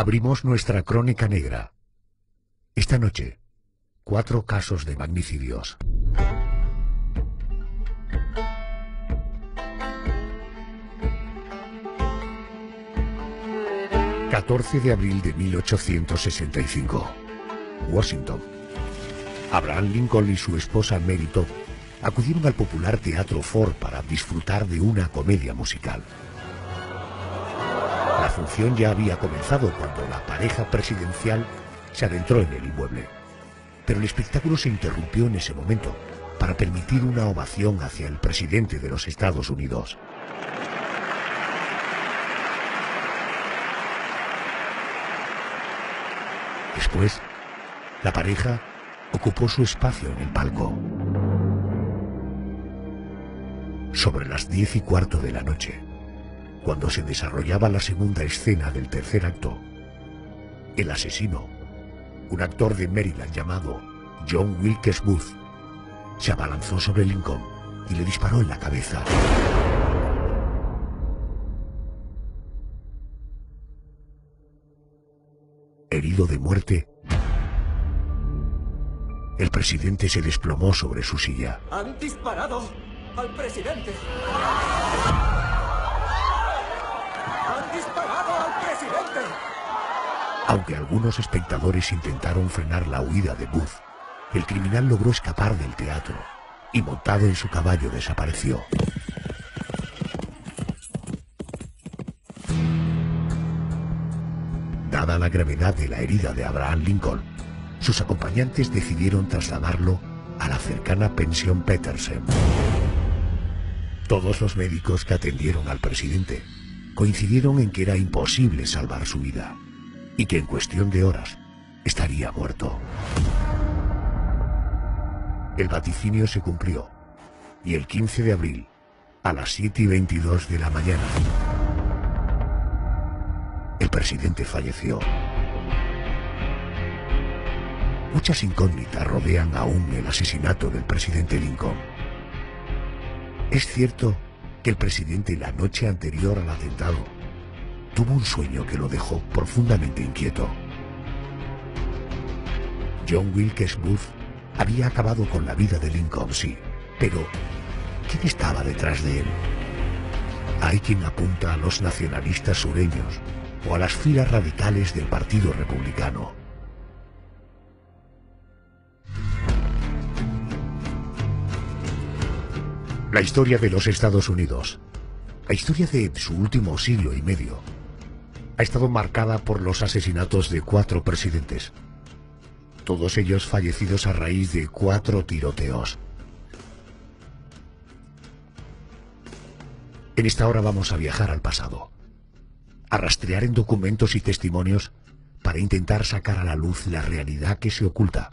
Abrimos nuestra crónica negra. Esta noche, 4 casos de magnicidios. ...14 de abril de 1865... Washington. Abraham Lincoln y su esposa Mary Todd acudieron al popular Teatro Ford para disfrutar de una comedia musical. La función ya había comenzado cuando la pareja presidencial se adentró en el inmueble, pero el espectáculo se interrumpió en ese momento para permitir una ovación hacia el presidente de los Estados Unidos. Después, la pareja ocupó su espacio en el palco. Sobre las 10:15 de la noche, cuando se desarrollaba la segunda escena del tercer acto, el asesino, un actor de Maryland llamado John Wilkes Booth, se abalanzó sobre Lincoln y le disparó en la cabeza. Herido de muerte, el presidente se desplomó sobre su silla. ¡Han disparado al presidente! ¡Han disparado al presidente! Aunque algunos espectadores intentaron frenar la huida de Booth, el criminal logró escapar del teatro y, montado en su caballo, desapareció. Dada la gravedad de la herida de Abraham Lincoln, sus acompañantes decidieron trasladarlo a la cercana Pensión Petersen. Todos los médicos que atendieron al presidente coincidieron en que era imposible salvar su vida y que en cuestión de horas estaría muerto. El vaticinio se cumplió y el 15 de abril, a las 7:22 de la mañana, el presidente falleció. Muchas incógnitas rodean aún el asesinato del presidente Lincoln. Es cierto que el presidente, la noche anterior al atentado, tuvo un sueño que lo dejó profundamente inquieto. John Wilkes Booth había acabado con la vida de Lincoln, sí, pero ¿quién estaba detrás de él? Hay quien apunta a los nacionalistas sureños o a las filas radicales del Partido Republicano. La historia de los Estados Unidos, la historia de su último siglo y medio, ha estado marcada por los asesinatos de 4 presidentes, todos ellos fallecidos a raíz de 4 tiroteos. En esta hora vamos a viajar al pasado, a rastrear en documentos y testimonios para intentar sacar a la luz la realidad que se oculta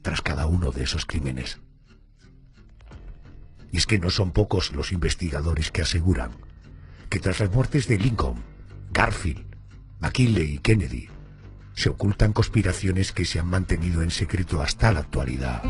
tras cada uno de esos crímenes. Y es que no son pocos los investigadores que aseguran que tras las muertes de Lincoln, Garfield, McKinley y Kennedy, se ocultan conspiraciones que se han mantenido en secreto hasta la actualidad.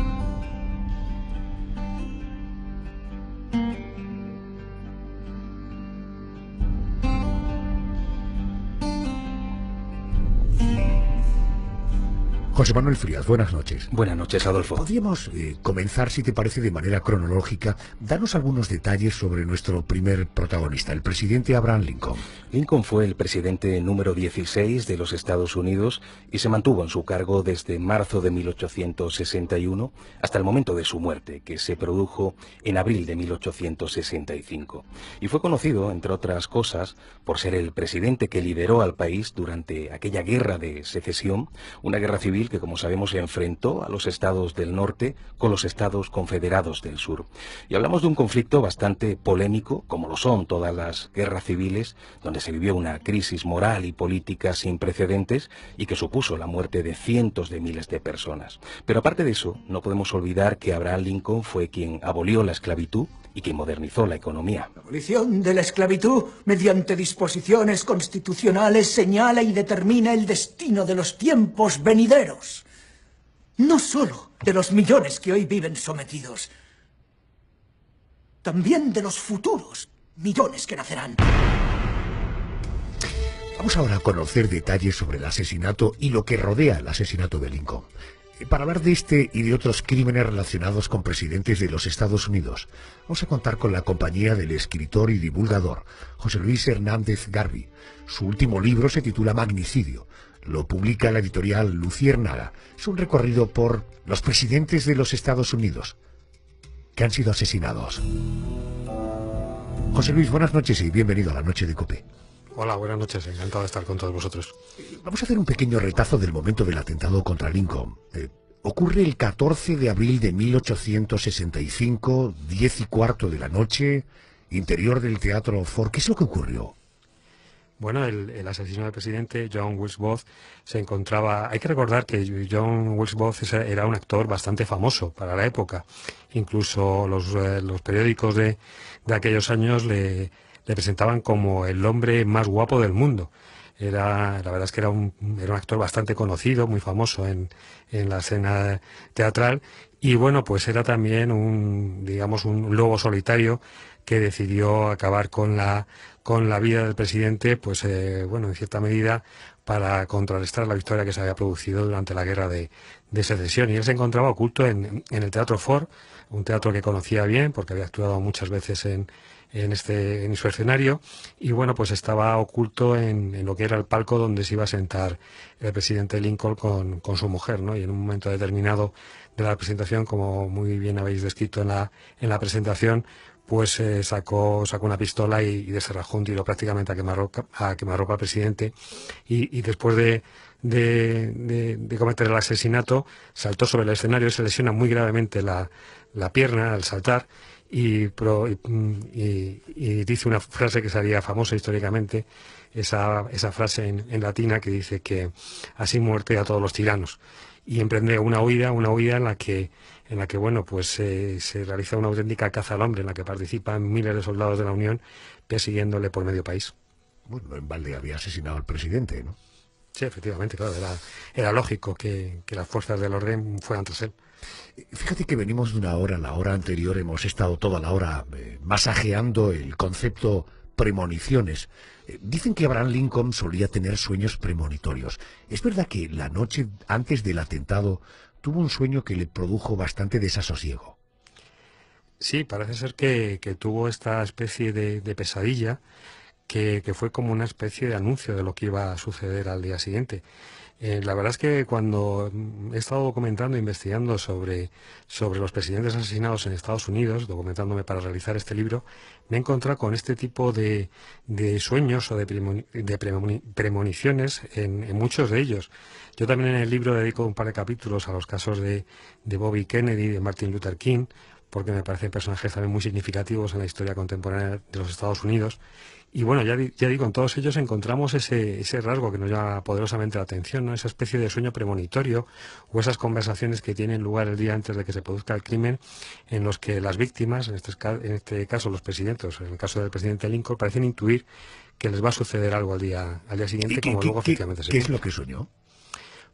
José Manuel Frías, buenas noches. Buenas noches, Adolfo. Podríamos comenzar, si te parece, de manera cronológica. Danos algunos detalles sobre nuestro primer protagonista, el presidente Abraham Lincoln. Lincoln fue el presidente número 16 de los Estados Unidos y se mantuvo en su cargo desde marzo de 1861 hasta el momento de su muerte, que se produjo en abril de 1865. Y fue conocido, entre otras cosas, por ser el presidente que lideró al país durante aquella guerra de secesión, una guerra civil que, como sabemos, se enfrentó a los estados del norte con los estados confederados del sur. Y hablamos de un conflicto bastante polémico, como lo son todas las guerras civiles, donde se vivió una crisis moral y política sin precedentes y que supuso la muerte de cientos de miles de personas. Pero aparte de eso, no podemos olvidar que Abraham Lincoln fue quien abolió la esclavitud y que modernizó la economía. La abolición de la esclavitud mediante disposiciones constitucionales señala y determina el destino de los tiempos venideros, no solo de los millones que hoy viven sometidos, también de los futuros millones que nacerán. Vamos ahora a conocer detalles sobre el asesinato y lo que rodea el asesinato de Lincoln. Para hablar de este y de otros crímenes relacionados con presidentes de los Estados Unidos, vamos a contar con la compañía del escritor y divulgador José Luis Hernández Garbi. Su último libro se titula Magnicidio. Lo publica la editorial Luciernaga. Es un recorrido por los presidentes de los Estados Unidos que han sido asesinados. José Luis, buenas noches y bienvenido a la noche de COPE. Hola, buenas noches. Encantado de estar con todos vosotros. Vamos a hacer un pequeño retazo del momento del atentado contra Lincoln. Ocurre el 14 de abril de 1865, 10:15 de la noche, interior del Teatro Ford. ¿Qué es lo que ocurrió? Bueno, el asesino del presidente, John Wilkes Booth, se encontraba... Hay que recordar que John Wilkes Booth era un actor bastante famoso para la época. Incluso los periódicos de aquellos años le presentaban como el hombre más guapo del mundo. La verdad es que era un actor bastante conocido, muy famoso en la escena teatral. Y bueno, pues era también un lobo solitario que decidió acabar con la vida del presidente, pues bueno, en cierta medida para contrarrestar la victoria que se había producido durante la guerra de secesión. Y él se encontraba oculto en el Teatro Ford, un teatro que conocía bien porque había actuado muchas veces en su escenario, y bueno, pues estaba oculto en lo que era el palco donde se iba a sentar el presidente Lincoln con su mujer, ¿no? Y en un momento determinado de la presentación, como muy bien habéis descrito en la presentación, pues sacó una pistola y desarrajó un tiro prácticamente a quemarropa al presidente, y después de cometer el asesinato saltó sobre el escenario. Se lesiona muy gravemente la pierna al saltar, y dice una frase que sería famosa históricamente, esa frase en latina que dice que así muerte a todos los tiranos, y emprende una huida en la que bueno, pues se realiza una auténtica caza al hombre, en la que participan miles de soldados de la Unión persiguiéndole por medio país. Bueno, en balde había asesinado al presidente, ¿no? Sí, efectivamente, claro, era lógico que las fuerzas del orden fueran tras él. Fíjate que venimos de una hora, la hora anterior hemos estado toda la hora masajeando el concepto premoniciones. Dicen que Abraham Lincoln solía tener sueños premonitorios. ¿Es verdad que la noche antes del atentado tuvo un sueño que le produjo bastante desasosiego? Sí, parece ser que tuvo esta especie de pesadilla que fue como una especie de anuncio de lo que iba a suceder al día siguiente. La verdad es que cuando he estado documentando, investigando sobre los presidentes asesinados en Estados Unidos, documentándome para realizar este libro, me he encontrado con este tipo de sueños o de premoniciones en muchos de ellos. Yo también en el libro dedico un par de capítulos a los casos de Bobby Kennedy, de Martin Luther King, porque me parecen personajes también muy significativos en la historia contemporánea de los Estados Unidos. Y bueno, ya digo, en todos ellos encontramos ese rasgo que nos llama poderosamente la atención, ¿no? Esa especie de sueño premonitorio o esas conversaciones que tienen lugar el día antes de que se produzca el crimen, en los que las víctimas, en este caso los presidentes, en el caso del presidente Lincoln, parecen intuir que les va a suceder algo al día siguiente. ¿Y como luego efectivamente se... ¿Qué es lo que soñó?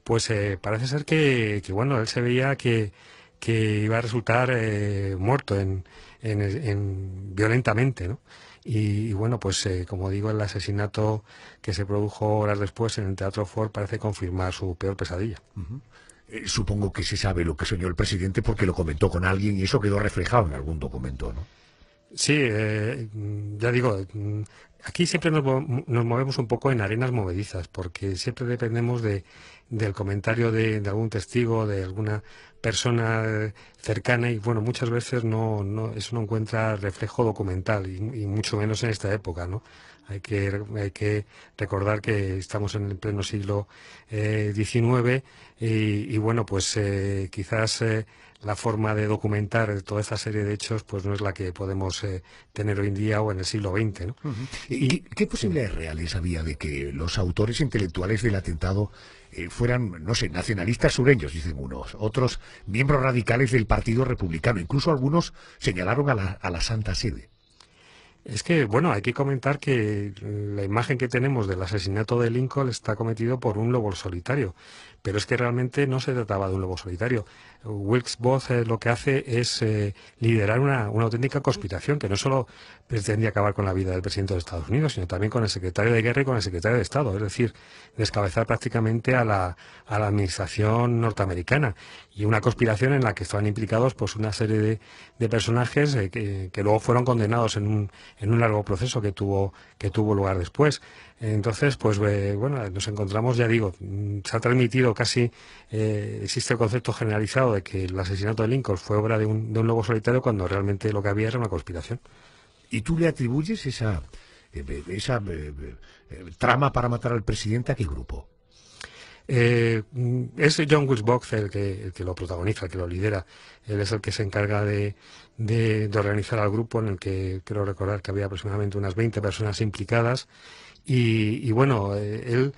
Pues parece ser que bueno, él se veía que iba a resultar muerto violentamente, ¿no? Y bueno, pues como digo, el asesinato que se produjo horas después en el Teatro Ford parece confirmar su peor pesadilla. Uh-huh. Supongo que se sabe lo que soñó el presidente porque lo comentó con alguien y eso quedó reflejado en algún documento, ¿no? Sí, ya digo, aquí siempre nos movemos un poco en arenas movedizas, porque siempre dependemos del comentario de algún testigo, de alguna persona cercana, y bueno, muchas veces eso no encuentra reflejo documental, y mucho menos en esta época, ¿no? Hay que recordar que estamos en el pleno siglo XIX, y bueno, pues quizás la forma de documentar toda esta serie de hechos pues no es la que podemos tener hoy en día o en el siglo XX, ¿no? Uh-huh. ¿Qué posibilidades reales había de que los autores intelectuales del atentado fueran, no sé, nacionalistas sureños, dicen unos, otros miembros radicales del Partido Republicano? Incluso algunos señalaron a la Santa Sede. Es que, bueno, hay que comentar que la imagen que tenemos del asesinato de Lincoln está cometido por un lobo solitario, pero es que realmente no se trataba de un lobo solitario. Wilkes Booth lo que hace es liderar una auténtica conspiración que no solo pretendía acabar con la vida del presidente de Estados Unidos, sino también con el secretario de Guerra y con el secretario de Estado, es decir, descabezar prácticamente a la administración norteamericana, y una conspiración en la que estaban implicados pues una serie de personajes que luego fueron condenados en un largo proceso que tuvo lugar después. Entonces, pues bueno, nos encontramos, ya digo, se ha transmitido casi, existe el concepto generalizado de que el asesinato de Lincoln fue obra de un lobo solitario, cuando realmente lo que había era una conspiración. ¿Y tú le atribuyes esa trama para matar al presidente a qué grupo? Es John Wilkes Booth el que lo protagoniza, el que lo lidera. Él es el que se encarga de organizar al grupo, en el que creo recordar que había aproximadamente unas 20 personas implicadas. Y bueno, él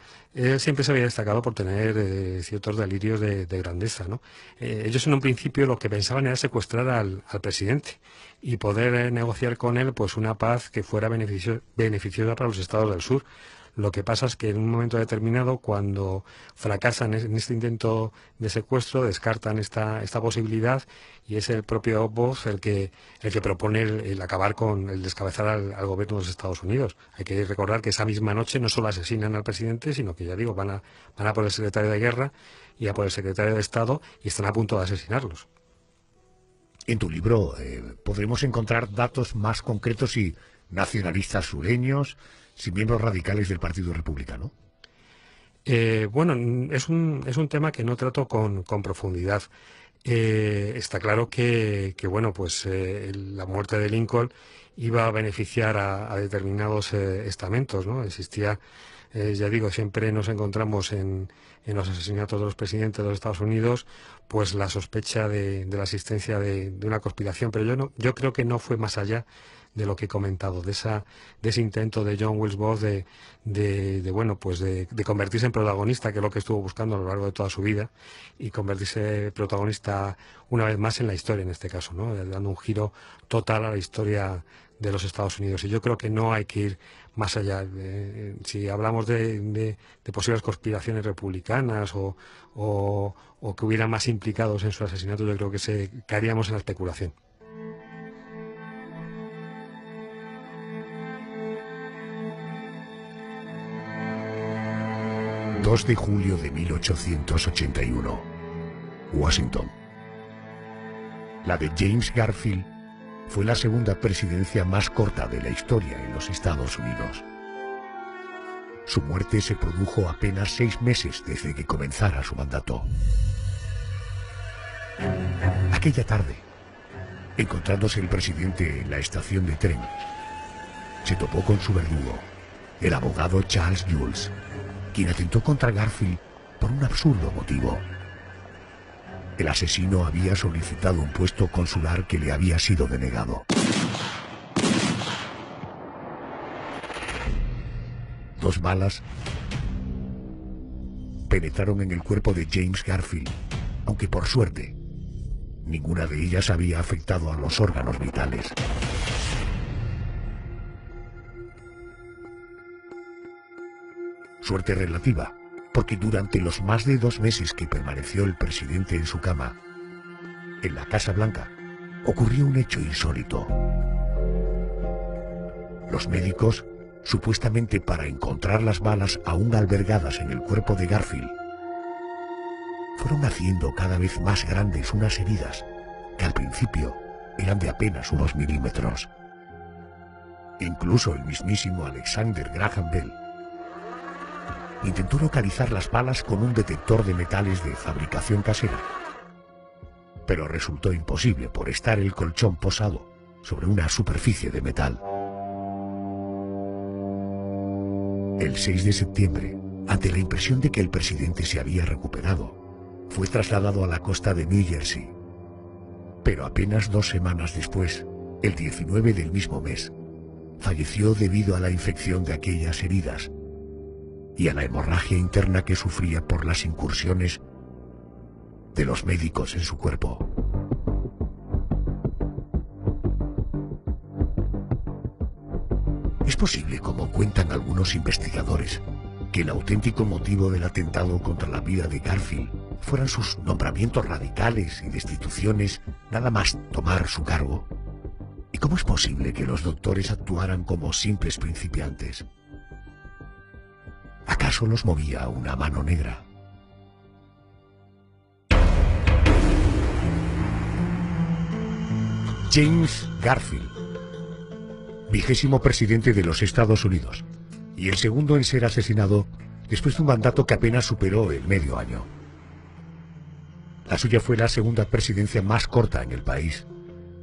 siempre se había destacado por tener ciertos delirios de grandeza, ¿no? Ellos en un principio lo que pensaban era secuestrar al presidente y poder negociar con él pues una paz que fuera beneficiosa para los estados del sur. Lo que pasa es que en un momento determinado, cuando fracasan en este intento de secuestro, descartan esta posibilidad, y es el propio Booth el que propone el acabar con el descabezar al gobierno de los Estados Unidos. Hay que recordar que esa misma noche no solo asesinan al presidente, sino que, ya digo, van a por el secretario de Guerra y a por el secretario de Estado, y están a punto de asesinarlos. En tu libro podremos encontrar datos más concretos y nacionalistas sureños, sin miembros radicales del Partido Republicano. Bueno, es un tema que no trato con profundidad. Está claro que bueno, pues la muerte de Lincoln iba a beneficiar a determinados estamentos, ¿no? Existía, ya digo, siempre nos encontramos en los asesinatos de los presidentes de los Estados Unidos pues la sospecha de la existencia de una conspiración, pero yo creo que no fue más allá de lo que he comentado, de ese intento de John Wilkes Booth bueno, pues de convertirse en protagonista, que es lo que estuvo buscando a lo largo de toda su vida, y convertirse protagonista una vez más en la historia, en este caso, ¿no? Dando un giro total a la historia de los Estados Unidos. Y yo creo que no hay que ir más allá. Si hablamos de posibles conspiraciones republicanas o que hubiera más implicados en su asesinato, yo creo que caeríamos en la especulación. ...2 de julio de 1881... ...Washington... ...la de James Garfield... ...fue la segunda presidencia más corta de la historia en los Estados Unidos. Su muerte se produjo apenas 6 meses... ...desde que comenzara su mandato. Aquella tarde... ...encontrándose el presidente en la estación de tren... ...se topó con su verdugo... ...el abogado Charles Jules... quien atentó contra Garfield por un absurdo motivo. El asesino había solicitado un puesto consular que le había sido denegado. Dos balas penetraron en el cuerpo de James Garfield, aunque por suerte, ninguna de ellas había afectado a los órganos vitales. Suerte relativa, porque durante los más de 2 meses que permaneció el presidente en su cama, en la Casa Blanca, ocurrió un hecho insólito. Los médicos, supuestamente para encontrar las balas aún albergadas en el cuerpo de Garfield, fueron haciendo cada vez más grandes unas heridas que al principio eran de apenas unos milímetros. Incluso el mismísimo Alexander Graham Bell intentó localizar las balas con un detector de metales de fabricación casera, pero resultó imposible por estar el colchón posado sobre una superficie de metal. El 6 de septiembre, ante la impresión de que el presidente se había recuperado, fue trasladado a la costa de New Jersey. Pero apenas 2 semanas después, el 19 del mismo mes, falleció debido a la infección de aquellas heridas y a la hemorragia interna que sufría por las incursiones de los médicos en su cuerpo. Es posible, como cuentan algunos investigadores, que el auténtico motivo del atentado contra la vida de Garfield fueran sus nombramientos radicales y destituciones nada más tomar su cargo. ¿Y cómo es posible que los doctores actuaran como simples principiantes? ¿Acaso los movía una mano negra? James Garfield, 20º presidente de los Estados Unidos y el segundo en ser asesinado después de un mandato que apenas superó el medio año. La suya fue la segunda presidencia más corta en el país,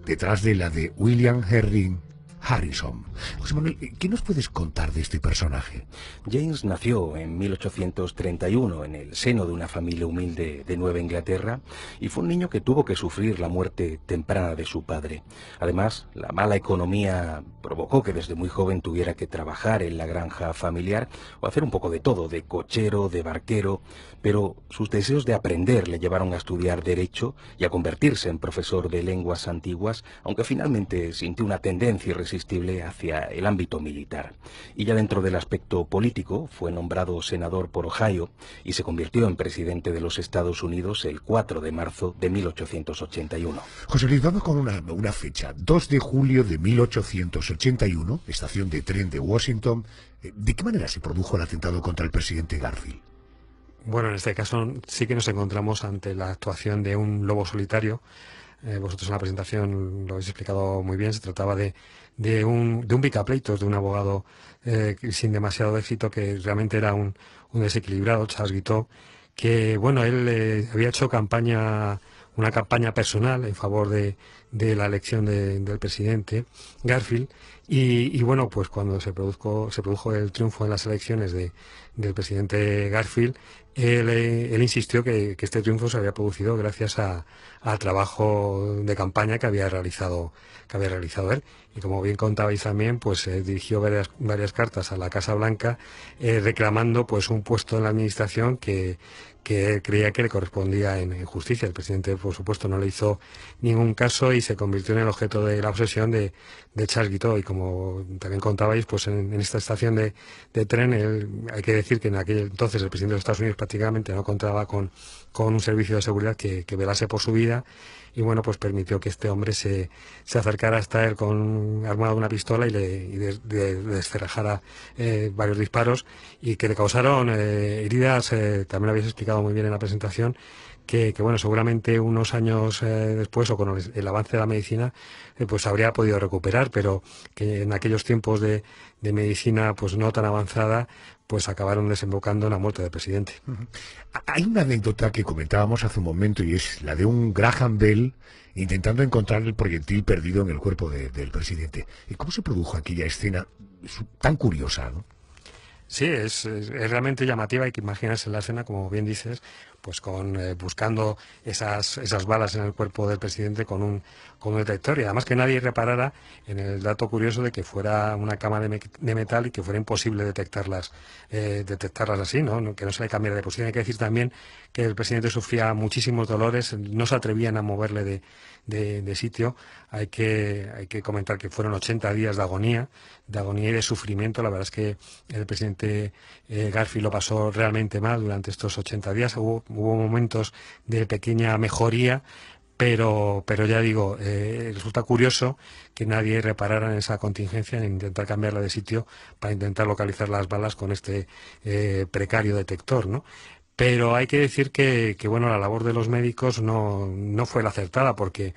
detrás de la de William Herring Harrison. José Manuel, ¿qué nos puedes contar de este personaje? James nació en 1831 en el seno de una familia humilde de Nueva Inglaterra y fue un niño que tuvo que sufrir la muerte temprana de su padre. Además, la mala economía provocó que desde muy joven tuviera que trabajar en la granja familiar o hacer un poco de todo, de cochero, de barquero, pero sus deseos de aprender le llevaron a estudiar Derecho y a convertirse en profesor de lenguas antiguas, aunque finalmente sintió una tendencia irresistible hacia el ámbito militar. Y ya dentro del aspecto político, fue nombrado senador por Ohio y se convirtió en presidente de los Estados Unidos el 4 de marzo de 1881. José Luis, vamos con una fecha, 2 de julio de 1881, estación de tren de Washington. ¿De qué manera se produjo el atentado contra el presidente Garfield? Bueno, en este caso sí que nos encontramos ante la actuación de un lobo solitario. Vosotros en la presentación lo habéis explicado muy bien. Se trataba de un picapleitos, de un abogado sin demasiado éxito, que realmente era un desequilibrado, Charles Guiteau, que bueno, él había hecho una campaña personal en favor de la elección del presidente Garfield, y bueno, pues cuando se produjo el triunfo en las elecciones del presidente Garfield, él insistió que este triunfo se había producido gracias al trabajo de campaña que había realizado él. Y como bien contabais también, pues dirigió varias cartas a la Casa Blanca reclamando pues un puesto en la administración que él creía que le correspondía en justicia. El presidente, por supuesto, no le hizo ningún caso y se convirtió en el objeto de la obsesión de Charles Guiteau. Y como también contabais, pues en esta estación de tren, hay que decir que en aquel entonces el presidente de los Estados Unidos prácticamente no contaba con un servicio de seguridad que velase por su vida, y bueno, pues permitió que este hombre se acercara hasta él armado de una pistola y le descerrajara varios disparos, y que le causaron heridas, también lo habéis explicado muy bien en la presentación, que bueno, seguramente unos años después, o con el avance de la medicina, pues habría podido recuperar, pero que en aquellos tiempos de medicina pues no tan avanzada, pues acabaron desembocando en la muerte del presidente. Hay una anécdota que comentábamos hace un momento, y es la de un Graham Bell intentando encontrar el proyectil perdido en el cuerpo del presidente. ¿Y cómo se produjo aquella escena tan curiosa, ¿no? Sí, es realmente llamativa. Hay que imaginarse la escena, como bien dices, pues buscando esas balas en el cuerpo del presidente con un detector, y además que nadie reparara en el dato curioso de que fuera una cama de metal y que fuera imposible detectarlas así, ¿no? Que no se le cambiara de posición. Hay que decir también que el presidente sufría muchísimos dolores, no se atrevían a moverle de sitio. Hay que comentar que fueron 80 días de agonía y de sufrimiento. La verdad es que el presidente Garfield lo pasó realmente mal durante estos 80 días. Hubo momentos de pequeña mejoría, pero ya digo, resulta curioso que nadie reparara en esa contingencia, en intentar cambiarla de sitio para intentar localizar las balas con este precario detector, ¿no? Pero hay que decir que bueno, la labor de los médicos no fue la acertada, porque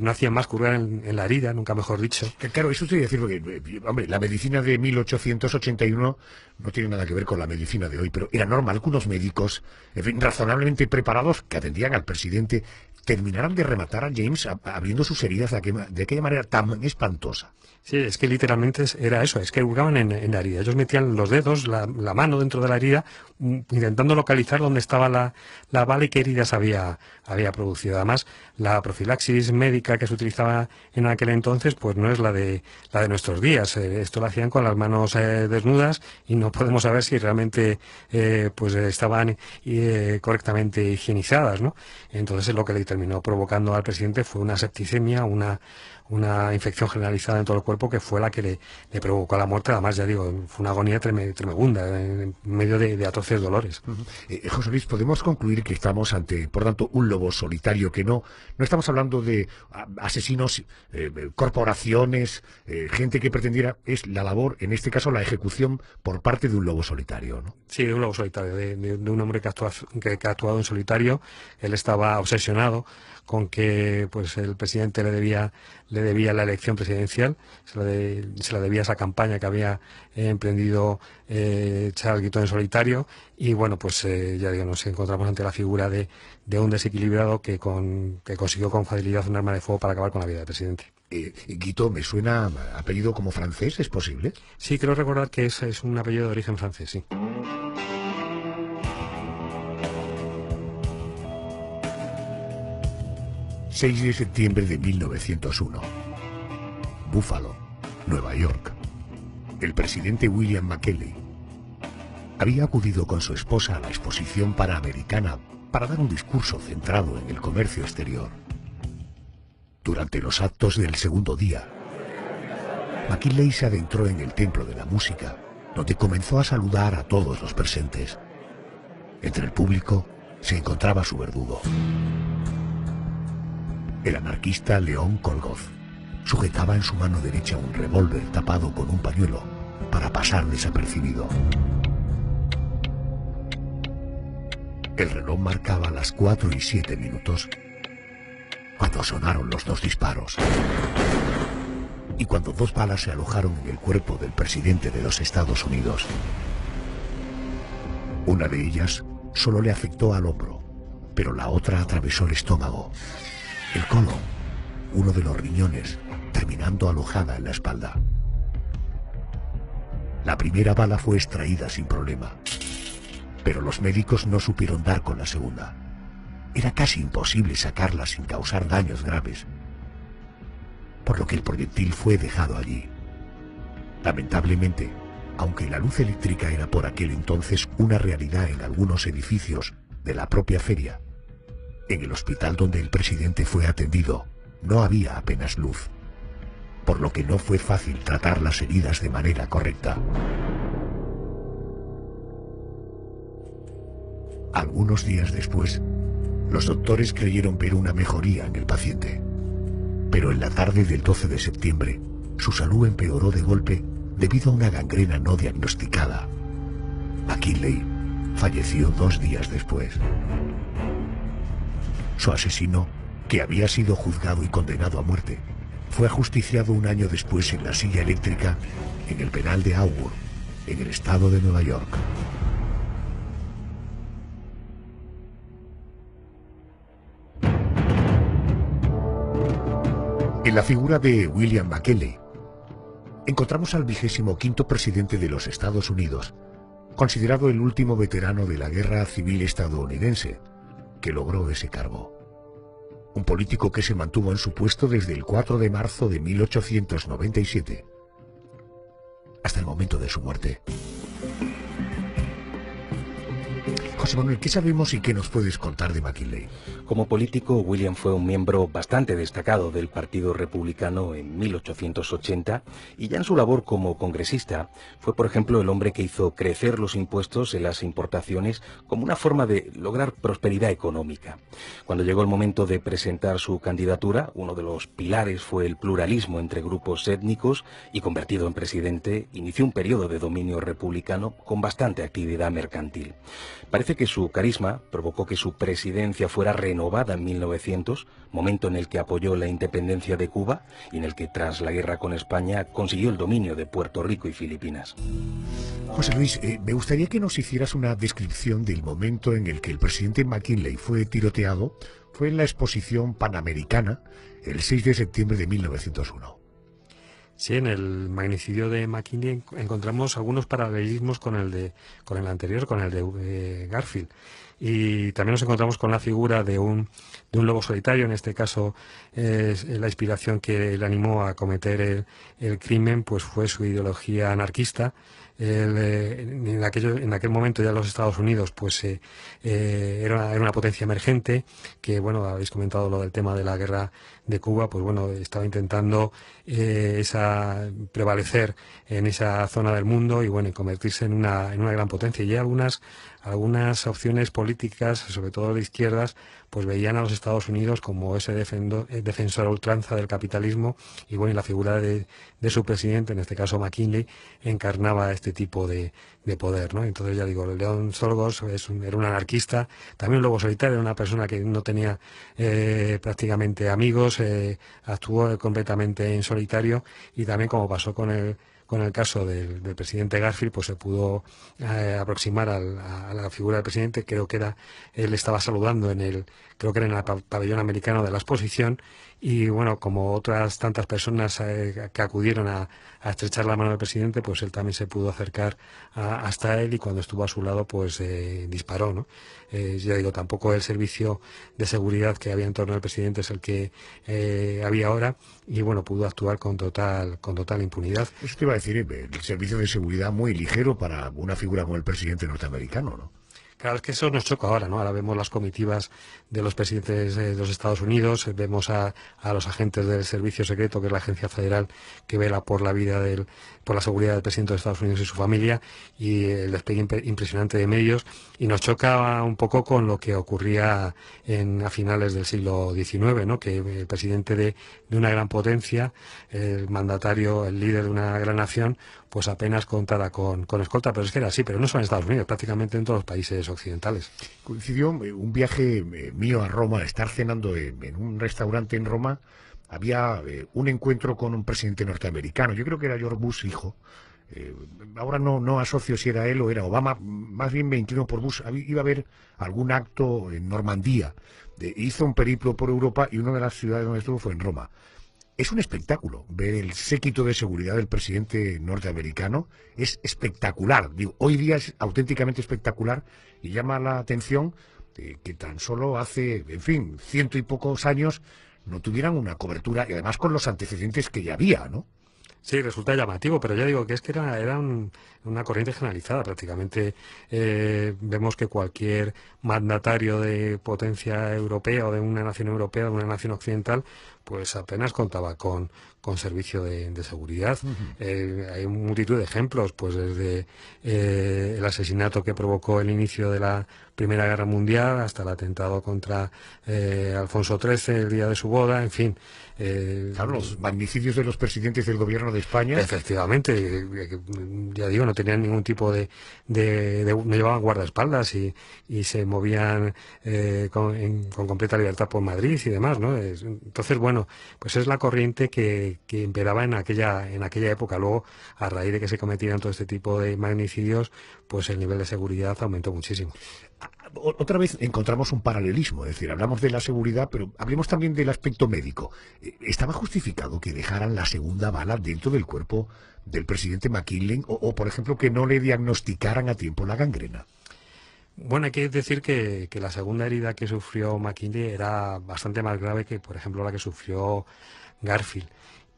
no hacían más curar en la herida, nunca mejor dicho. Claro, eso te iba a decir, porque hombre, la medicina de 1881 no tiene nada que ver con la medicina de hoy, pero era normal que unos médicos, en fin, razonablemente preparados, que atendían al presidente, terminaran de rematar a James abriendo sus heridas de aquella manera tan espantosa. Sí, es que literalmente era eso, es que hurgaban en la herida. Ellos metían los dedos, la mano dentro de la herida, intentando localizar dónde estaba la bala y qué heridas había producido. Además, la profilaxis médica que se utilizaba en aquel entonces pues no es la de nuestros días. Esto lo hacían con las manos desnudas, y no podemos saber si realmente pues estaban correctamente higienizadas, ¿no? Entonces, lo que le terminó provocando al presidente fue una septicemia, una una infección generalizada en todo el cuerpo que fue la que le provocó la muerte. Además, ya digo, fue una agonía tremenda, en medio de atroces dolores. José Luis, podemos concluir que estamos ante, por tanto, un lobo solitario, que no estamos hablando de asesinos, corporaciones, gente que pretendiera. Es la labor, en este caso, la ejecución por parte de un lobo solitario, ¿no? Sí, de un lobo solitario, de un hombre que ha actuado en solitario. Él estaba obsesionado con que pues el presidente le debía la elección presidencial, se la debía esa campaña que había emprendido Charles Guiteau en solitario, y bueno, pues ya digo, nos encontramos ante la figura de un desequilibrado que consiguió con facilidad un arma de fuego para acabar con la vida del presidente. Guiteau me suena a apellido como francés, ¿es posible? Sí, creo recordar que es un apellido de origen francés, sí. ...6 de septiembre de 1901... Buffalo, Nueva York... ...el presidente William McKinley... ...había acudido con su esposa a la Exposición Panamericana... ...para dar un discurso centrado en el comercio exterior... ...durante los actos del segundo día... ...McKinley se adentró en el Templo de la Música... ...donde comenzó a saludar a todos los presentes... ...entre el público se encontraba su verdugo... El anarquista León Czolgosz sujetaba en su mano derecha un revólver tapado con un pañuelo para pasar desapercibido. El reloj marcaba las 4:07 cuando sonaron los dos disparos y cuando dos balas se alojaron en el cuerpo del presidente de los Estados Unidos. Una de ellas solo le afectó al hombro, pero la otra atravesó el estómago, el colon, uno de los riñones, terminando alojada en la espalda. La primera bala fue extraída sin problema, pero los médicos no supieron dar con la segunda. Era casi imposible sacarla sin causar daños graves, por lo que el proyectil fue dejado allí. Lamentablemente, aunque la luz eléctrica era por aquel entonces una realidad en algunos edificios de la propia feria, en el hospital donde el presidente fue atendido no había apenas luz, por lo que no fue fácil tratar las heridas de manera correcta. Algunos días después, los doctores creyeron ver una mejoría en el paciente, pero en la tarde del 12 de septiembre, su salud empeoró de golpe debido a una gangrena no diagnosticada. McKinley falleció 2 días después. Su asesino, que había sido juzgado y condenado a muerte, fue ajusticiado un año después en la silla eléctrica en el penal de Auburn, en el estado de Nueva York. En la figura de William McKinley encontramos al 25º presidente de los Estados Unidos, considerado el último veterano de la Guerra Civil estadounidense, que logró ese cargo. Un político que se mantuvo en su puesto desde el 4 de marzo de 1897... hasta el momento de su muerte. José Manuel, ¿qué sabemos y qué nos puedes contar de McKinley? Como político, William fue un miembro bastante destacado del Partido Republicano en 1880, y ya en su labor como congresista fue, por ejemplo, el hombre que hizo crecer los impuestos en las importaciones como una forma de lograr prosperidad económica. Cuando llegó el momento de presentar su candidatura, uno de los pilares fue el pluralismo entre grupos étnicos, y convertido en presidente, inició un periodo de dominio republicano con bastante actividad mercantil. Parece que su carisma provocó que su presidencia fuera renovada en 1900, momento en el que apoyó la independencia de Cuba y en el que, tras la guerra con España, consiguió el dominio de Puerto Rico y Filipinas. José Luis, me gustaría que nos hicieras una descripción del momento en el que el presidente McKinley fue tiroteado. Fue en la Exposición Panamericana, el 6 de septiembre de 1901. Sí, en el magnicidio de McKinley encontramos algunos paralelismos con el anterior, con el de Garfield. y también nos encontramos con la figura de un lobo solitario, en este caso la inspiración que le animó a cometer el crimen pues fue su ideología anarquista. En aquel momento ya los Estados Unidos pues era una potencia emergente que, bueno, habéis comentado lo del tema de la guerra de Cuba, pues bueno, estaba intentando prevalecer en esa zona del mundo y bueno, y convertirse en una gran potencia. Y ya algunas opciones políticas, sobre todo de izquierdas, pues veían a los Estados Unidos como ese defensor a ultranza del capitalismo y bueno, y la figura de su presidente, en este caso McKinley, encarnaba este tipo de poder, ¿no? Entonces ya digo, León Czolgosz era un anarquista, también un lobo solitario, era una persona que no tenía prácticamente amigos, actuó completamente en solitario y también, como pasó con el caso del presidente Garfield, pues se pudo aproximar a la figura del presidente. Creo que él estaba saludando creo que era en el pabellón americano de la exposición, y bueno, como otras tantas personas que acudieron a estrechar la mano del presidente, pues él también se pudo acercar hasta él, y cuando estuvo a su lado pues disparó, ¿no? Ya digo, tampoco el servicio de seguridad que había en torno al presidente es el que había ahora, y bueno, pudo actuar con total impunidad. Pues te iba a decir, el servicio de seguridad muy ligero para una figura como el presidente norteamericano, ¿no? Claro, es que eso nos choca ahora, ¿no? Ahora vemos las comitivas de los presidentes de los Estados Unidos, vemos a los agentes del servicio secreto, que es la agencia federal que vela por la vida por la seguridad del presidente de Estados Unidos y su familia, y el despliegue impresionante de medios, y nos choca un poco con lo que ocurría a finales del siglo XIX, ¿no? Que el presidente de una gran potencia, el mandatario, el líder de una gran nación, pues apenas contara con escolta. Pero es que era así, pero no solo en Estados Unidos, prácticamente en todos los países occidentales. Coincidió un viaje mío a Roma, estar cenando en un restaurante en Roma, había un encuentro con un presidente norteamericano, yo creo que era George Bush hijo, ahora no asocio si era él o era Obama, más bien me inclino por Bush. Iba a haber algún acto en Normandía, hizo un periplo por Europa y una de las ciudades donde estuvo fue en Roma. Es un espectáculo ver el séquito de seguridad del presidente norteamericano, es espectacular, digo, hoy día es auténticamente espectacular, y llama la atención que tan solo hace, en fin, 100 y pocos años no tuvieran una cobertura, y además con los antecedentes que ya había, ¿no? Sí, resulta llamativo, pero ya digo que es que era una corriente generalizada. Prácticamente vemos que cualquier mandatario de potencia europea o de una nación europea, de una nación occidental, pues apenas contaba con servicio de seguridad. Uh-huh. Hay multitud de ejemplos, pues desde el asesinato que provocó el inicio de la Primera Guerra Mundial hasta el atentado contra Alfonso XIII el día de su boda, en fin. Claro, los magnicidios de los presidentes del gobierno de España. Efectivamente, ya digo, no tenían ningún tipo no llevaban guardaespaldas y se movían con completa libertad por Madrid y demás, ¿no? Entonces, bueno, pues es la corriente que imperaba en aquella época. Luego, a raíz de que se cometieran todo este tipo de magnicidios, pues el nivel de seguridad aumentó muchísimo. Otra vez encontramos un paralelismo, es decir, hablamos de la seguridad, pero hablemos también del aspecto médico. ¿Estaba justificado que dejaran la segunda bala dentro del cuerpo del presidente McKinley o por ejemplo, que no le diagnosticaran a tiempo la gangrena? Bueno, hay que decir que la segunda herida que sufrió McKinley era bastante más grave que, por ejemplo, la que sufrió Garfield.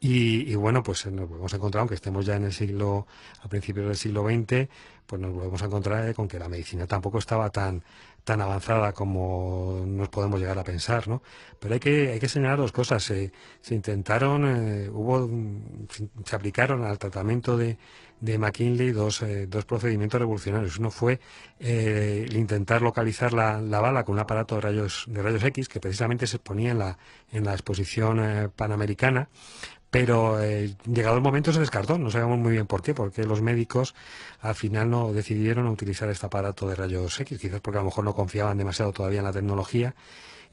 Y bueno, pues nos volvemos a encontrar, aunque estemos ya a principios del siglo XX, pues nos volvemos a encontrar con que la medicina tampoco estaba tan avanzada como nos podemos llegar a pensar, ¿no? Pero hay que señalar dos cosas. Se intentaron, se aplicaron al tratamiento de McKinley dos procedimientos revolucionarios. Uno fue el intentar localizar la bala con un aparato de rayos X, que precisamente se exponía en la exposición panamericana. Pero llegado el momento se descartó, no sabemos muy bien por qué, porque los médicos al final no decidieron utilizar este aparato de rayos X, quizás porque a lo mejor no confiaban demasiado todavía en la tecnología.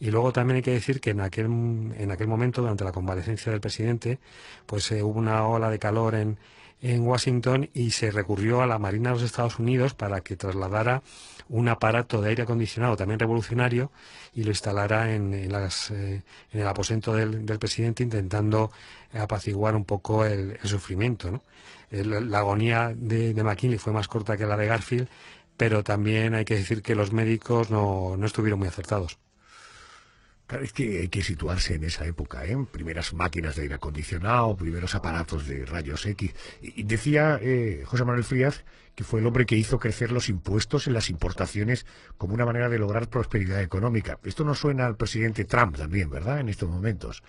Y luego también hay que decir que en aquel momento, durante la convalecencia del presidente, pues hubo una ola de calor en Washington y se recurrió a la Marina de los Estados Unidos para que trasladara un aparato de aire acondicionado también revolucionario y lo instalara en el aposento del presidente, intentando apaciguar un poco el sufrimiento, ¿no? La agonía de McKinley fue más corta que la de Garfield, pero también hay que decir que los médicos no estuvieron muy acertados. Claro, es que hay que situarse en esa época, ¿eh? Primeras máquinas de aire acondicionado, primeros aparatos de rayos X. Y decía José Manuel Frías que fue el hombre que hizo crecer los impuestos en las importaciones como una manera de lograr prosperidad económica. Esto nos suena al presidente Trump también, ¿verdad?, en estos momentos.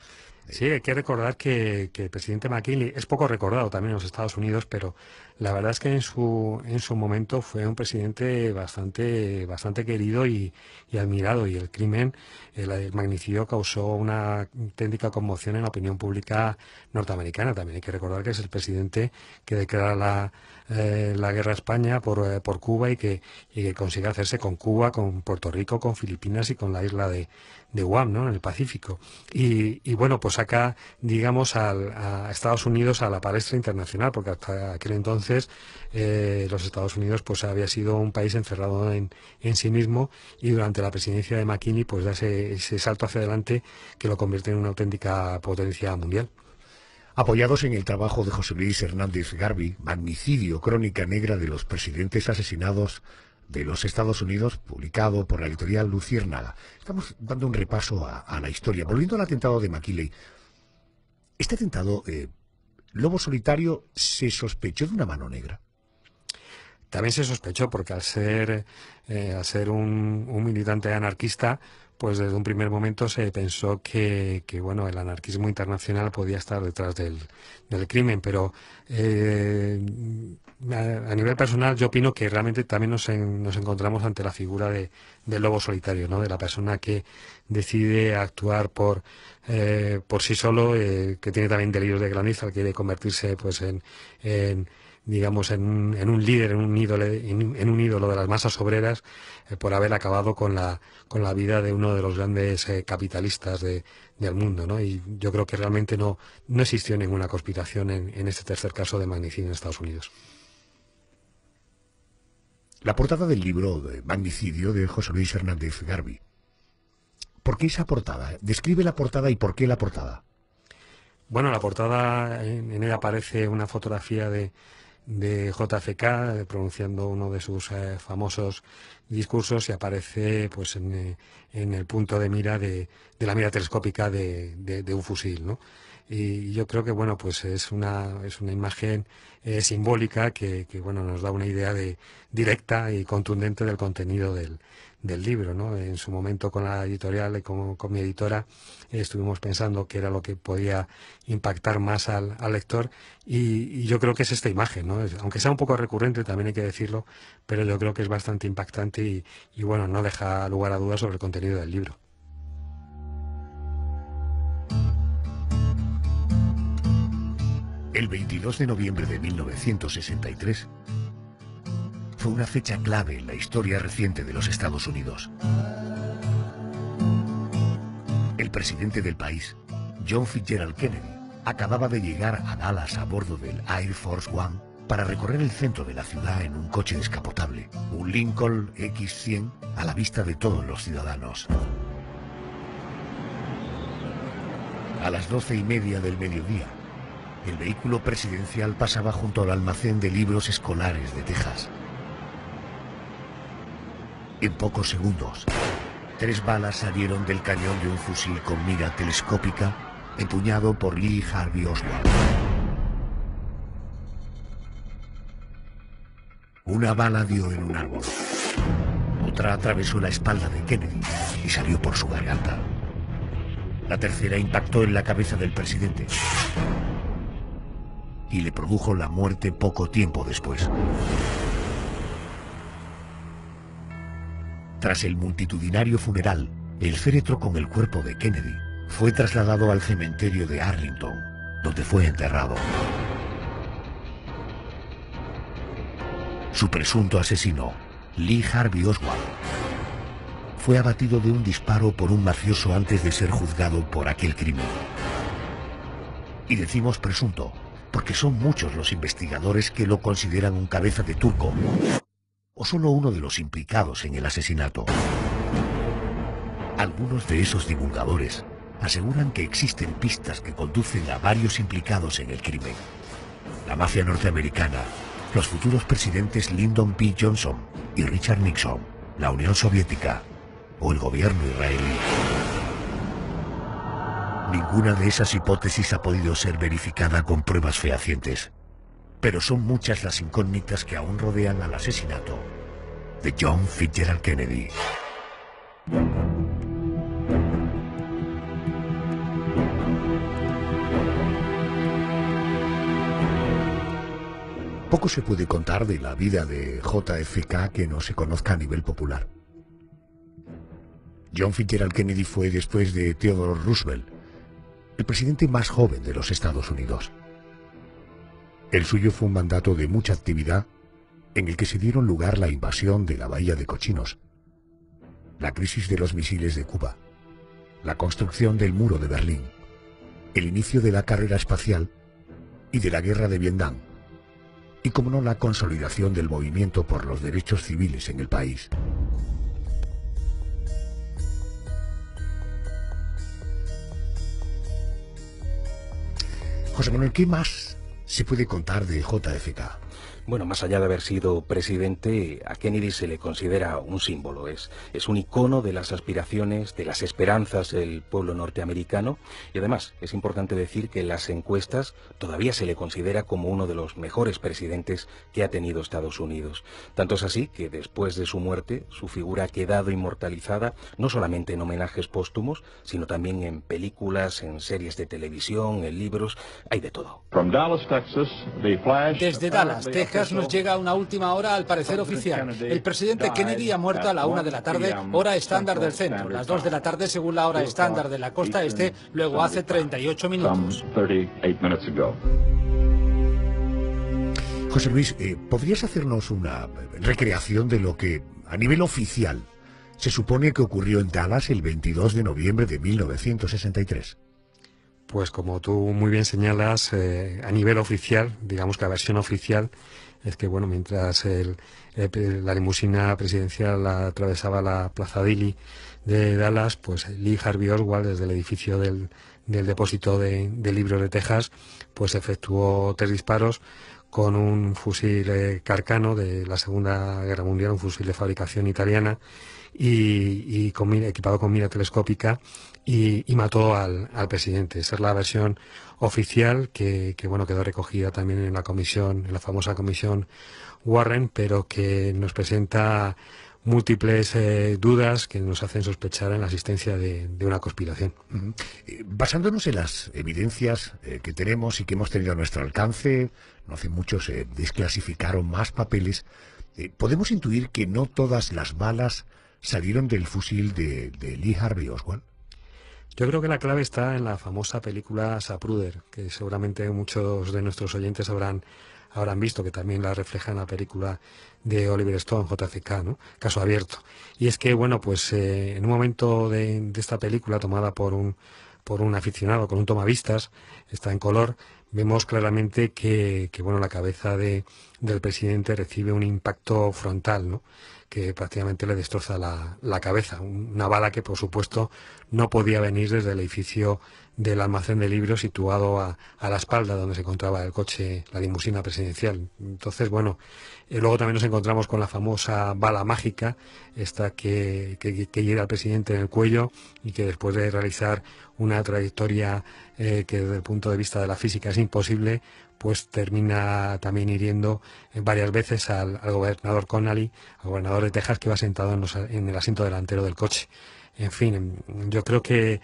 Sí, hay que recordar que el presidente McKinley es poco recordado también en los Estados Unidos, pero la verdad es que en su momento fue un presidente bastante querido y admirado, y el crimen, el magnicidio, causó una auténtica conmoción en la opinión pública norteamericana. También hay que recordar que es el presidente que declara la guerra a España por Cuba, y que consigue hacerse con Cuba, con Puerto Rico, con Filipinas y con la isla de Guam, ¿no?, en el Pacífico. Y bueno, pues saca, digamos, a Estados Unidos a la palestra internacional, porque hasta aquel entonces los Estados Unidos pues había sido un país encerrado en sí mismo, y durante la presidencia de McKinley pues da ese salto hacia adelante que lo convierte en una auténtica potencia mundial. Apoyados en el trabajo de José Luis Hernández Garbi, Magnicidio, crónica negra de los presidentes asesinados de los Estados Unidos, publicado por la editorial Luciernaga. Estamos dando un repaso a la historia. Volviendo al atentado de McKinley, este atentado, Lobo Solitario, se sospechó de una mano negra. También se sospechó, porque al ser un militante anarquista, pues desde un primer momento se pensó que bueno, el anarquismo internacional podía estar detrás del crimen, pero a nivel personal yo opino que realmente también nos encontramos ante la figura del lobo solitario, ¿no?, de la persona que decide actuar por sí solo, que tiene también delirios de grandeza, quiere convertirse pues en un líder, en un ídolo de las masas obreras, por haber acabado con la vida de uno de los grandes capitalistas del mundo, ¿no? Y yo creo que realmente no existió ninguna conspiración en este tercer caso de magnicidio en Estados Unidos. La portada del libro de Magnicidio de José Luis Hernández Garbi. ¿Por qué esa portada? Describe la portada y por qué la portada. Bueno, la portada, en ella aparece una fotografía de JFK pronunciando uno de sus famosos discursos, y aparece pues en el punto de mira de la mira telescópica de un fusil, ¿no? Y yo creo que bueno, pues es una imagen simbólica que bueno, nos da una idea directa y contundente del contenido del libro, ¿no? En su momento con la editorial y con mi editora estuvimos pensando que era lo que podía impactar más al lector, y yo creo que es esta imagen, ¿no? Aunque sea un poco recurrente, también hay que decirlo, pero yo creo que es bastante impactante y bueno, no deja lugar a dudas sobre el contenido del libro. El 22 de noviembre de 1963... fue una fecha clave en la historia reciente de los Estados Unidos. El presidente del país, John Fitzgerald Kennedy, acababa de llegar a Dallas a bordo del Air Force One para recorrer el centro de la ciudad en un coche descapotable, un Lincoln X100, a la vista de todos los ciudadanos. A las 12:30 del mediodía, el vehículo presidencial pasaba junto al Almacén de Libros Escolares de Texas. En pocos segundos, 3 balas salieron del cañón de un fusil con mira telescópica empuñado por Lee Harvey Oswald. Una bala dio en un árbol, otra atravesó la espalda de Kennedy y salió por su garganta. La tercera impactó en la cabeza del presidente y le produjo la muerte poco tiempo después. Tras el multitudinario funeral, el féretro con el cuerpo de Kennedy fue trasladado al cementerio de Arlington, donde fue enterrado. Su presunto asesino, Lee Harvey Oswald, fue abatido de un disparo por un mafioso antes de ser juzgado por aquel crimen. Y decimos presunto, porque son muchos los investigadores que lo consideran un cabeza de turco, o solo uno de los implicados en el asesinato. Algunos de esos divulgadores aseguran que existen pistas que conducen a varios implicados en el crimen. La mafia norteamericana los futuros presidentes Lyndon B. Johnson y Richard Nixon, la Unión Soviética o el gobierno israelí. Ninguna de esas hipótesis ha podido ser verificada con pruebas fehacientes, pero son muchas las incógnitas que aún rodean al asesinato de John Fitzgerald Kennedy. Poco se puede contar de la vida de JFK que no se conozca a nivel popular. John Fitzgerald Kennedy fue, después de Theodore Roosevelt, el presidente más joven de los Estados Unidos. El suyo fue un mandato de mucha actividad, en el que se dieron lugar la invasión de la Bahía de Cochinos, la crisis de los misiles de Cuba, la construcción del Muro de Berlín, el inicio de la carrera espacial y de la Guerra de Vietnam, y como no, la consolidación del movimiento por los derechos civiles en el país. José Manuel, ¿qué más se puede contar de JFK? Bueno, más allá de haber sido presidente, a Kennedy se le considera un símbolo, es un icono de las aspiraciones, de las esperanzas del pueblo norteamericano, y además es importante decir que en las encuestas todavía se le considera como uno de los mejores presidentes que ha tenido Estados Unidos. Tanto es así que después de su muerte, su figura ha quedado inmortalizada, no solamente en homenajes póstumos, sino también en películas, en series de televisión, en libros, hay de todo. Desde Dallas, Texas, nos llega una última hora al parecer oficial. El presidente Kennedy ha muerto a la 1 de la tarde, hora estándar del centro, las 2 de la tarde según la hora estándar de la costa este, luego hace 38 minutos. José Luis, ¿podrías hacernos una recreación de lo que, a nivel oficial, se supone que ocurrió en Dallas el 22 de noviembre de 1963? Pues como tú muy bien señalas, a nivel oficial, digamos que la versión oficial es que, bueno, mientras la limusina presidencial atravesaba la Plaza Dealey de Dallas, pues Lee Harvey Oswald, desde el edificio del depósito de libros de Texas, pues efectuó 3 disparos con un fusil Carcano de la Segunda Guerra Mundial, un fusil de fabricación italiana, y equipado con mira telescópica, y mató al presidente. Esa es la versión oficial que bueno, quedó recogida también en la comisión, en la famosa comisión Warren, pero que nos presenta múltiples dudas que nos hacen sospechar en la existencia de una conspiración. Basándonos en las evidencias que tenemos y que hemos tenido a nuestro alcance, no hace mucho se desclasificaron más papeles, podemos intuir que no todas las balas salieron del fusil de Lee Harvey Oswald. Yo creo que la clave está en la famosa película Zapruder, que seguramente muchos de nuestros oyentes habrán visto, que también la refleja en la película de Oliver Stone, JFK, ¿no? Caso abierto. Y es que, bueno, pues en un momento de esta película, tomada por un aficionado con un tomavistas, está en color, vemos claramente que bueno, la cabeza del presidente recibe un impacto frontal, ¿no?, que prácticamente le destroza la cabeza. Una bala que, por supuesto, no podía venir desde el edificio del almacén de libros situado a la espalda donde se encontraba el coche, la limusina presidencial. Entonces, bueno, luego también nos encontramos con la famosa bala mágica, esta que hiere al presidente en el cuello y que, después de realizar una trayectoria que desde el punto de vista de la física es imposible, pues termina también hiriendo varias veces al gobernador Connally, al gobernador de Texas, que va sentado en el asiento delantero del coche. En fin, yo creo que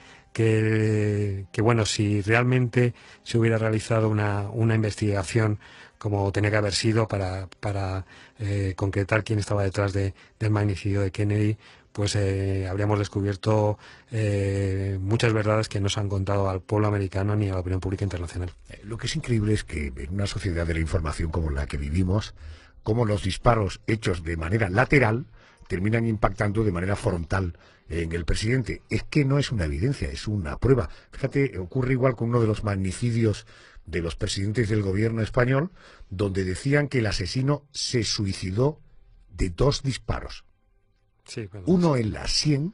bueno, si realmente se hubiera realizado una investigación como tenía que haber sido para concretar quién estaba detrás del magnicidio de Kennedy, pues habríamos descubierto muchas verdades que no se han contado al pueblo americano ni a la opinión pública internacional. Lo que es increíble es que en una sociedad de la información como la que vivimos, como los disparos hechos de manera lateral terminan impactando de manera frontal en el presidente. Es que no es una evidencia, es una prueba. Fíjate, ocurre igual con uno de los magnicidios de los presidentes del gobierno español, donde decían que el asesino se suicidó de 2 disparos. Sí, bueno, uno en la sien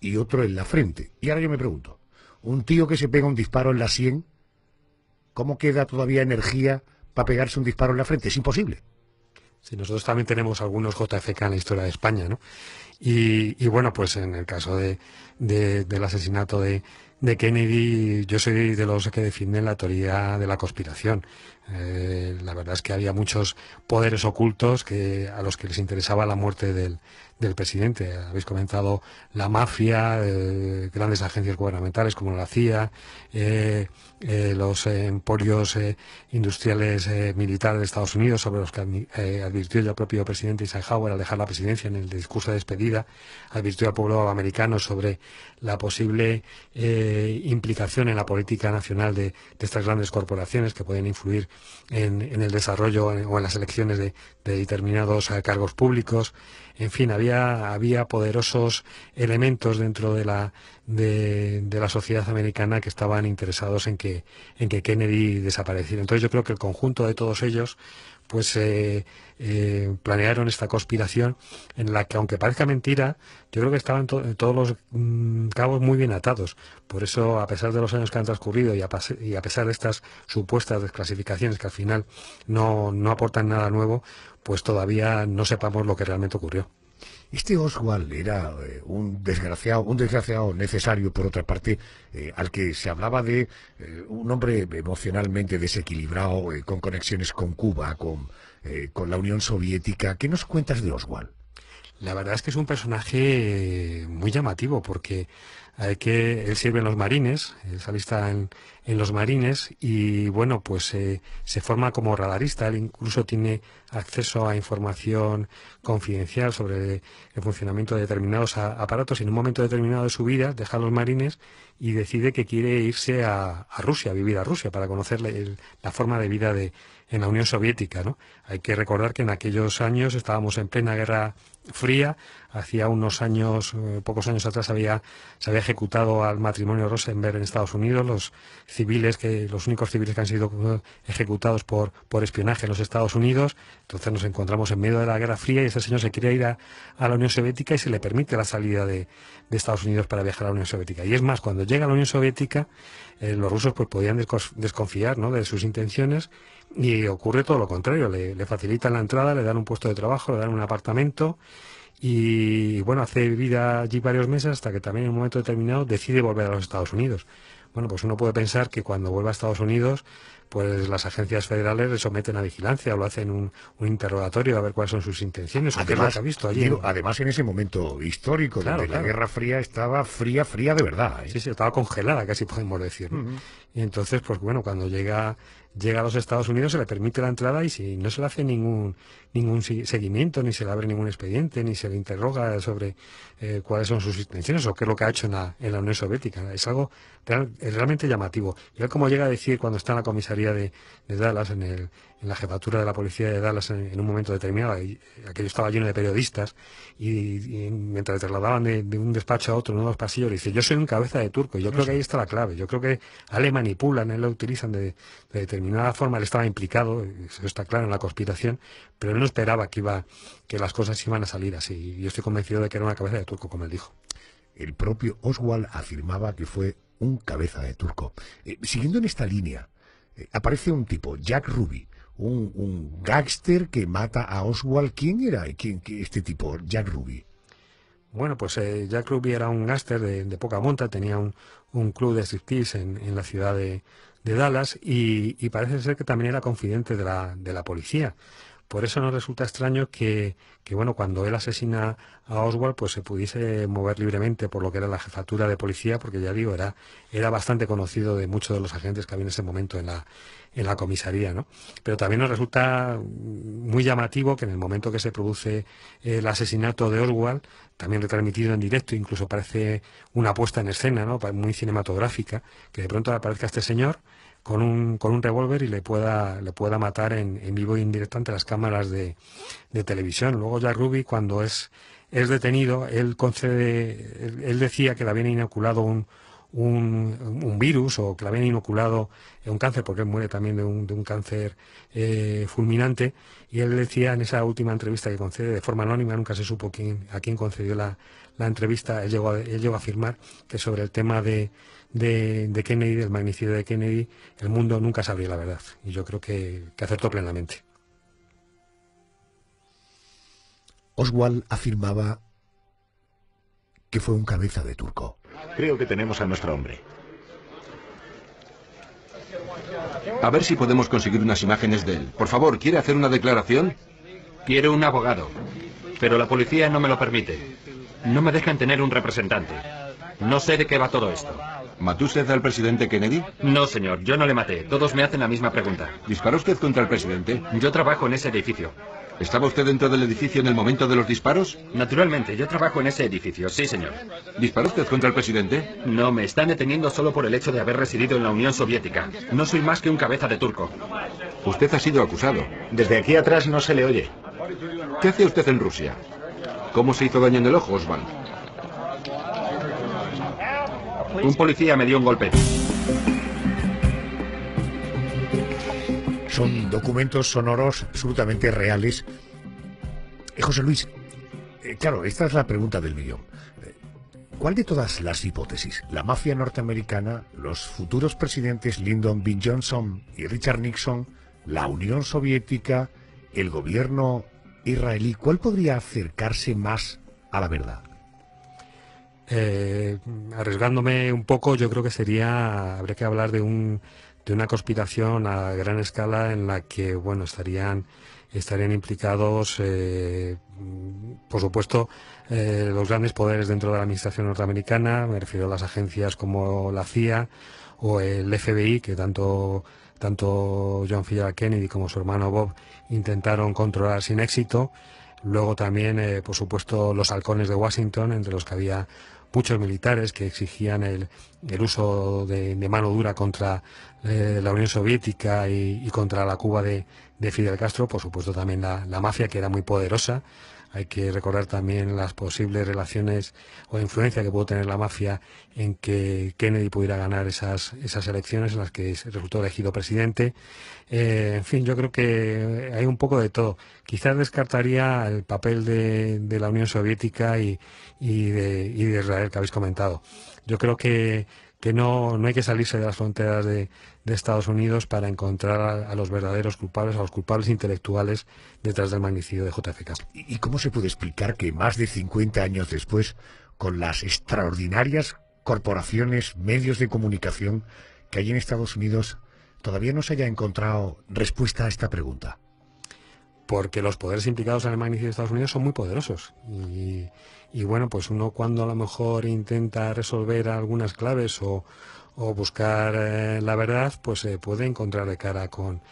y otro en la frente. Y ahora yo me pregunto, un tío que se pega un disparo en la sien, ¿cómo queda todavía energía para pegarse un disparo en la frente? Es imposible. Sí, nosotros también tenemos algunos JFK en la historia de España, ¿no? Y bueno, pues en el caso del asesinato de Kennedy, yo soy de los que defienden la teoría de la conspiración. La verdad es que había muchos poderes ocultos a los que les interesaba la muerte del presidente. Habéis comentado la mafia, grandes agencias gubernamentales como la CIA, los emporios industriales militares de Estados Unidos, sobre los que advirtió el propio presidente Eisenhower al dejar la presidencia en el discurso de despedida. Advirtió al pueblo americano sobre la posible implicación en la política nacional de estas grandes corporaciones que pueden influir en el desarrollo o en las elecciones de determinados cargos públicos. En fin, había poderosos elementos dentro de la sociedad americana que estaban interesados en que Kennedy desapareciera. Entonces yo creo que el conjunto de todos ellos pues planearon esta conspiración en la que, aunque parezca mentira, yo creo que estaban todos los cabos muy bien atados. Por eso, a pesar de los años que han transcurrido y a pesar de estas supuestas desclasificaciones que al final no aportan nada nuevo, pues todavía no sepamos lo que realmente ocurrió. Este Oswald era un desgraciado necesario, por otra parte, al que se hablaba de un hombre emocionalmente desequilibrado, con conexiones con Cuba, con la Unión Soviética. ¿Qué nos cuentas de Oswald? La verdad es que es un personaje muy llamativo, porque él sirve en los marines, él se alista en los marines y, bueno, pues se forma como radarista. Él incluso tiene acceso a información confidencial sobre el funcionamiento de determinados aparatos. En un momento determinado de su vida deja a los marines y decide que quiere irse a Rusia, a vivir a Rusia, para conocer la forma de vida en la Unión Soviética, ¿no? Hay que recordar que en aquellos años estábamos en plena Guerra Fría. Hacía unos años, pocos años atrás, se había ejecutado al matrimonio Rosenberg en Estados Unidos. Los únicos civiles que han sido ejecutados por espionaje en los Estados Unidos. Entonces nos encontramos en medio de la Guerra Fría y ese señor se quiere ir a la Unión Soviética y se le permite la salida de Estados Unidos para viajar a la Unión Soviética. Y es más, cuando llega a la Unión Soviética, los rusos pues podían desconfiar, ¿no?, de sus intenciones, y ocurre todo lo contrario. Le facilitan la entrada, le dan un puesto de trabajo, le dan un apartamento. Y bueno, hace vida allí varios meses hasta que también en un momento determinado decide volver a los Estados Unidos. Bueno, pues uno puede pensar que cuando vuelva a Estados Unidos, pues las agencias federales le someten a vigilancia o lo hacen un interrogatorio a ver cuáles son sus intenciones. Además, lo que ha visto allí. Digo, además en ese momento histórico, claro, donde claro, la Guerra Fría estaba fría de verdad, ¿eh? Sí, estaba congelada, casi podemos decir, ¿no? Y entonces, pues bueno, cuando llega a los Estados Unidos se le permite la entrada y si no se le hace ningún seguimiento, ni se le abre ningún expediente, ni se le interroga sobre cuáles son sus intenciones o qué es lo que ha hecho en la Unión Soviética. Es algo realmente llamativo. Y él, como llega a decir cuando está en la comisaría de Dallas, en la jefatura de la policía de Dallas, en un momento determinado, aquello estaba lleno de periodistas, y mientras le trasladaban de un despacho a otro, en unos pasillos, le dice: yo soy un cabeza de turco. Y yo creo que ahí está la clave. Yo creo que le manipulan, él lo utilizan de determinada forma. Él estaba implicado, eso está claro, en la conspiración, pero él no esperaba que las cosas iban a salir así. Yo estoy convencido de que era una cabeza de turco, como él dijo. El propio Oswald afirmaba que fue un cabeza de turco. Siguiendo en esta línea, aparece un tipo, Jack Ruby, un gángster que mata a Oswald. ¿Quién era este tipo, Jack Ruby? Bueno, pues Jack Ruby era un gángster de poca monta, tenía un club de striptease en la ciudad de Dallas y parece ser que también era confidente de la policía. Por eso nos resulta extraño que bueno, cuando él asesina a Oswald, pues se pudiese mover libremente por lo que era la jefatura de policía, porque ya digo, era bastante conocido de muchos de los agentes que había en ese momento en la comisaría, ¿no? Pero también nos resulta muy llamativo que en el momento que se produce el asesinato de Oswald, también retransmitido en directo, incluso parece una puesta en escena, ¿no?, muy cinematográfica, que de pronto aparezca este señor con un revólver y le pueda matar en vivo y en directo ante las cámaras de televisión. Luego Jack Ruby, cuando es detenido, él decía que le habían inoculado un virus, o que le habían inoculado un cáncer, porque él muere también de un cáncer fulminante, y él decía en esa última entrevista que concede de forma anónima, nunca se supo a quién concedió la entrevista, él llegó a afirmar que sobre el tema de Kennedy, del magnicidio de Kennedy, el mundo nunca sabría la verdad. Y yo creo que acertó plenamente. Oswald afirmaba que fue un cabeza de turco. Creo que tenemos a nuestro hombre. A ver si podemos conseguir unas imágenes de él. Por favor, ¿quiere hacer una declaración? Quiero un abogado, pero la policía no me lo permite. No me dejan tener un representante. No sé de qué va todo esto. ¿Mató usted al presidente Kennedy? No, señor, yo no le maté. Todos me hacen la misma pregunta. ¿Disparó usted contra el presidente? Yo trabajo en ese edificio. ¿Estaba usted dentro del edificio en el momento de los disparos? Naturalmente, yo trabajo en ese edificio, sí, señor. ¿Disparó usted contra el presidente? No, me están deteniendo solo por el hecho de haber residido en la Unión Soviética. No soy más que un cabeza de turco. Usted ha sido acusado. Desde aquí atrás no se le oye. ¿Qué hace usted en Rusia? ¿Cómo se hizo daño en el ojo, Oswald? Un policía me dio un golpe. Son documentos sonoros absolutamente reales. José Luis, claro, esta es la pregunta del millón. ¿Cuál de todas las hipótesis? ¿La mafia norteamericana, los futuros presidentes Lyndon B. Johnson y Richard Nixon, la Unión Soviética, el gobierno israelí? ¿Cuál podría acercarse más a la verdad? Arriesgándome un poco, yo creo que habría que hablar de una conspiración a gran escala en la que, bueno, estarían implicados, por supuesto, los grandes poderes dentro de la administración norteamericana. Me refiero a las agencias como la CIA o el FBI, que tanto John F. Kennedy como su hermano Bob intentaron controlar sin éxito. Luego también, por supuesto, los halcones de Washington, entre los que había muchos militares que exigían el uso de mano dura contra la Unión Soviética y contra la Cuba de Fidel Castro. Por supuesto también la mafia, que era muy poderosa. Hay que recordar también las posibles relaciones o influencia que pudo tener la mafia en que Kennedy pudiera ganar esas elecciones en las que resultó elegido presidente. En fin, yo creo que hay un poco de todo. Quizás descartaría el papel de la Unión Soviética y de Israel, que habéis comentado. Yo creo que no hay que salirse de las fronteras de Estados Unidos para encontrar a los verdaderos culpables, a los culpables intelectuales detrás del magnicidio de JFK. ¿Y cómo se puede explicar que más de 50 años después, con las extraordinarias corporaciones, medios de comunicación que hay en Estados Unidos, todavía no se haya encontrado respuesta a esta pregunta? Porque los poderes implicados en el magnicidio de Estados Unidos son muy poderosos. Y bueno, pues uno, cuando a lo mejor intenta resolver algunas claves o buscar la verdad, pues se puede encontrar de cara con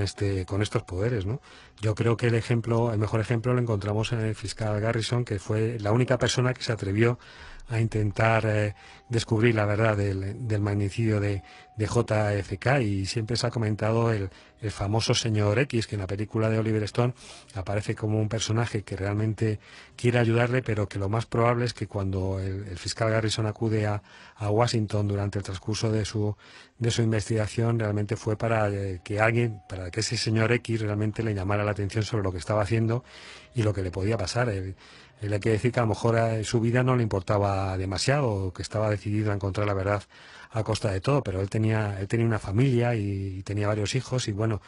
estos poderes, ¿no? Yo creo que el mejor ejemplo lo encontramos en el fiscal Garrison, que fue la única persona que se atrevió a intentar descubrir la verdad del magnicidio de JFK, y siempre se ha comentado el famoso señor X, que en la película de Oliver Stone aparece como un personaje que realmente quiere ayudarle, pero que lo más probable es que cuando el fiscal Garrison acude a Washington durante el transcurso de su investigación, realmente fue para que ese señor X realmente le llamara la atención sobre lo que estaba haciendo y lo que le podía pasar. Hay que decir que a lo mejor su vida no le importaba demasiado, que estaba decidido a encontrar la verdad a costa de todo, pero él tenía una familia y tenía varios hijos, y bueno,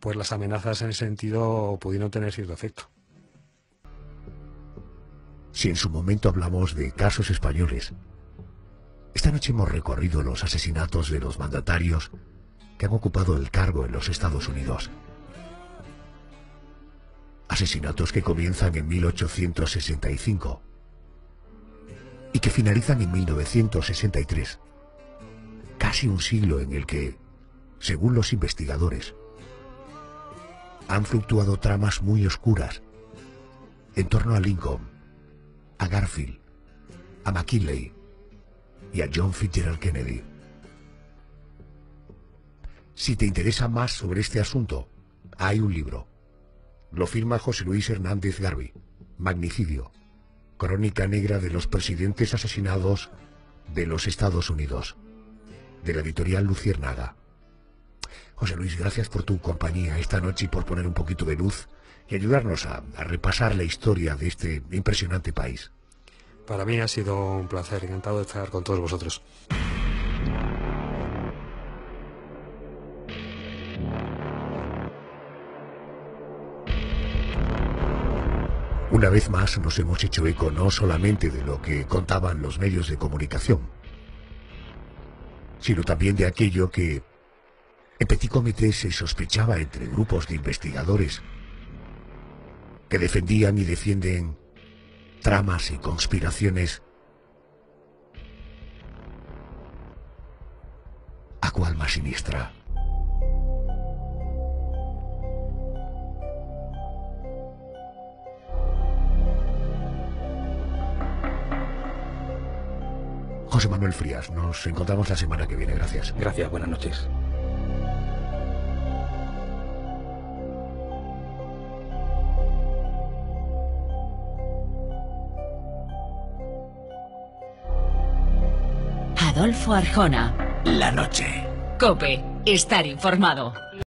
pues las amenazas en ese sentido pudieron tener cierto efecto. Si en su momento hablamos de casos españoles, esta noche hemos recorrido los asesinatos de los mandatarios que han ocupado el cargo en los Estados Unidos. Asesinatos que comienzan en 1865 y que finalizan en 1963. Casi un siglo en el que, según los investigadores, han fluctuado tramas muy oscuras en torno a Lincoln, a Garfield, a McKinley y a John Fitzgerald Kennedy. Si te interesa más sobre este asunto, hay un libro. Lo firma José Luis Hernández Garbi. Magnicidio, crónica negra de los presidentes asesinados de los Estados Unidos, de la editorial Luciernaga. José Luis, gracias por tu compañía esta noche y por poner un poquito de luz y ayudarnos a repasar la historia de este impresionante país. Para mí ha sido un placer, encantado de estar con todos vosotros. Una vez más nos hemos hecho eco no solamente de lo que contaban los medios de comunicación, sino también de aquello que en petit comité se sospechaba entre grupos de investigadores que defendían y defienden tramas y conspiraciones a cual más siniestra. José Manuel Frías, nos encontramos la semana que viene, gracias. Gracias, buenas noches. Adolfo Arjona. La noche. COPE. Estar informado.